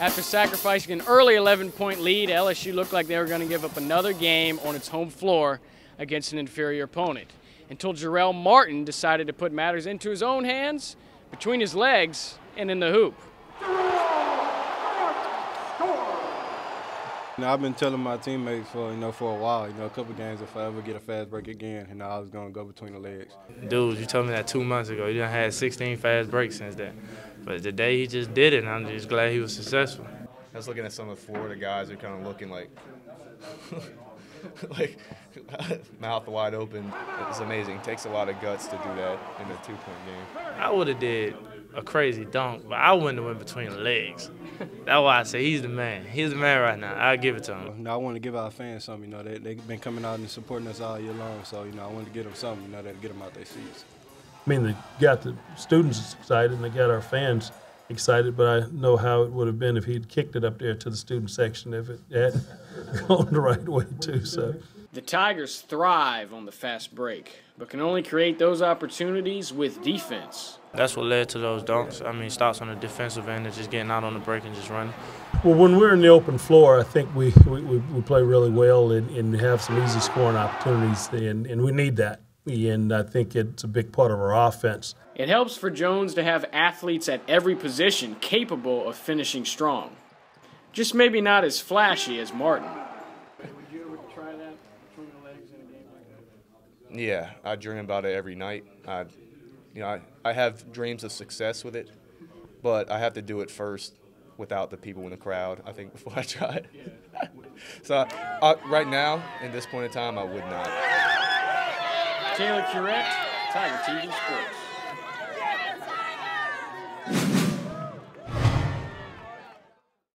After sacrificing an early 11-point lead, LSU looked like they were going to give up another game on its home floor against an inferior opponent, until Jarell Martin decided to put matters into his own hands, between his legs, and in the hoop. You know, I've been telling my teammates for a while, a couple games, if I ever get a fast break again, I was going to go between the legs. Dude, you told me that 2 months ago. You done had 16 fast breaks since then. But today he just did it, and I'm just glad he was successful. I was looking at some of the Florida guys who are kind of looking like, mouth wide open. It's amazing. It takes a lot of guts to do that in a two-point game. I would have did a crazy dunk, but I wouldn't have went between the legs. That's why I say he's the man. He's the man right now. I'll give it to him. I want to give our fans something. They've been coming out and supporting us all year long, so I want to get them something. That get them out their seats. I mean, they got the students excited and they got our fans excited, but I know how it would have been if he'd kicked it up there to the student section if it had gone the right way too. So the Tigers thrive on the fast break, but can only create those opportunities with defense. That's what led to those dunks. Stops on the defensive end and just getting out on the break and just running. Well, when we're in the open floor, I think we play really well and have some easy scoring opportunities, and we need that. And I think it's a big part of our offense. It helps for Jones to have athletes at every position capable of finishing strong. Just maybe not as flashy as Martin. Would you ever try that between your legs in a game like that? Yeah, I dream about it every night. I have dreams of success with it, but I have to do it first without the people in the crowd, I think, before I try it. So right now, in this point in time, I would not. Taylor Curet, Tiger TV Sports.